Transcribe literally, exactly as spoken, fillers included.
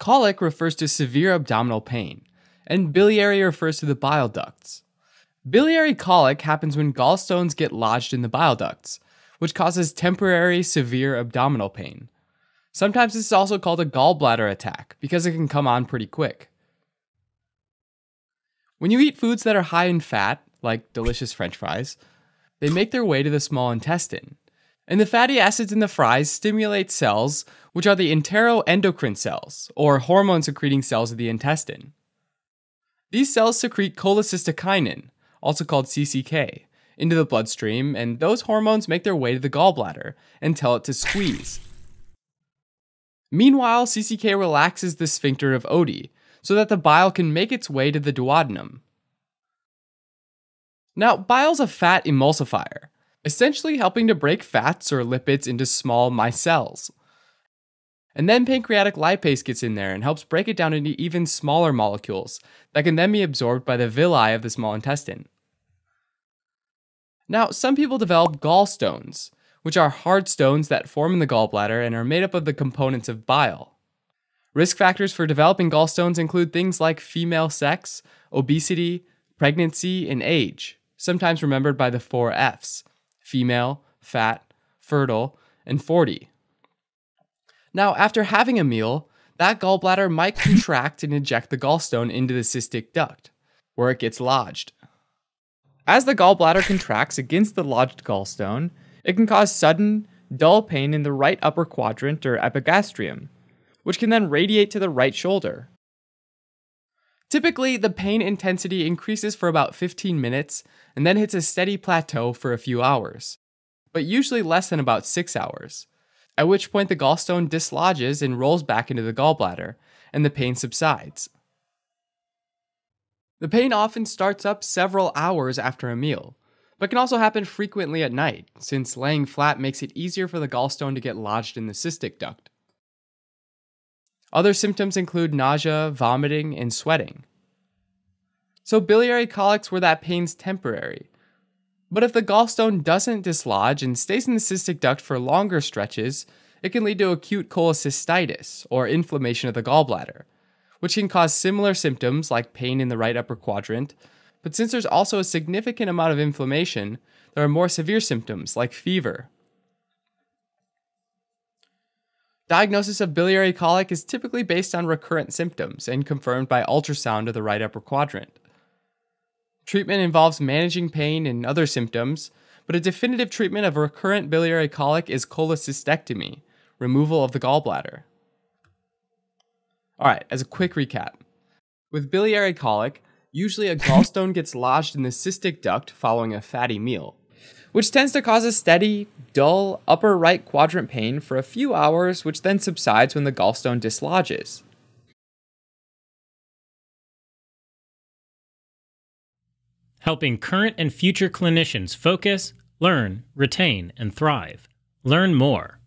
Colic refers to severe abdominal pain, and biliary refers to the bile ducts. Biliary colic happens when gallstones get lodged in the bile ducts, which causes temporary severe abdominal pain. Sometimes this is also called a gallbladder attack because it can come on pretty quick. When you eat foods that are high in fat, like delicious French fries, they make their way to the small intestine. And the fatty acids in the fries stimulate cells, which are the enteroendocrine cells, or hormone-secreting cells of the intestine. These cells secrete cholecystokinin, also called C C K, into the bloodstream, and those hormones make their way to the gallbladder and tell it to squeeze. Meanwhile, C C K relaxes the sphincter of Oddi, so that the bile can make its way to the duodenum. Now, bile's a fat emulsifier, essentially helping to break fats or lipids into small micelles. And then pancreatic lipase gets in there and helps break it down into even smaller molecules that can then be absorbed by the villi of the small intestine. Now, some people develop gallstones, which are hard stones that form in the gallbladder and are made up of the components of bile. Risk factors for developing gallstones include things like female sex, obesity, pregnancy, and age, sometimes remembered by the four F's: female, fat, fertile, and forty. Now, after having a meal, that gallbladder might contract and eject the gallstone into the cystic duct, where it gets lodged. As the gallbladder contracts against the lodged gallstone, it can cause sudden, dull pain in the right upper quadrant or epigastrium, which can then radiate to the right shoulder. Typically, the pain intensity increases for about fifteen minutes and then hits a steady plateau for a few hours, but usually less than about six hours, at which point the gallstone dislodges and rolls back into the gallbladder, and the pain subsides. The pain often starts up several hours after a meal, but can also happen frequently at night, since laying flat makes it easier for the gallstone to get lodged in the cystic duct. Other symptoms include nausea, vomiting, and sweating. So biliary colics where that pain's temporary. But if the gallstone doesn't dislodge and stays in the cystic duct for longer stretches, it can lead to acute cholecystitis, or inflammation of the gallbladder, which can cause similar symptoms like pain in the right upper quadrant, but since there's also a significant amount of inflammation, there are more severe symptoms like fever. Diagnosis of biliary colic is typically based on recurrent symptoms and confirmed by ultrasound of the right upper quadrant. Treatment involves managing pain and other symptoms, but a definitive treatment of recurrent biliary colic is cholecystectomy, removal of the gallbladder. Alright, as a quick recap, with biliary colic, usually a gallstone gets lodged in the cystic duct following a fatty meal, which tends to cause a steady, dull, upper right quadrant pain for a few hours, which then subsides when the gallstone dislodges. Helping current and future clinicians focus, learn, retain, and thrive. Learn more.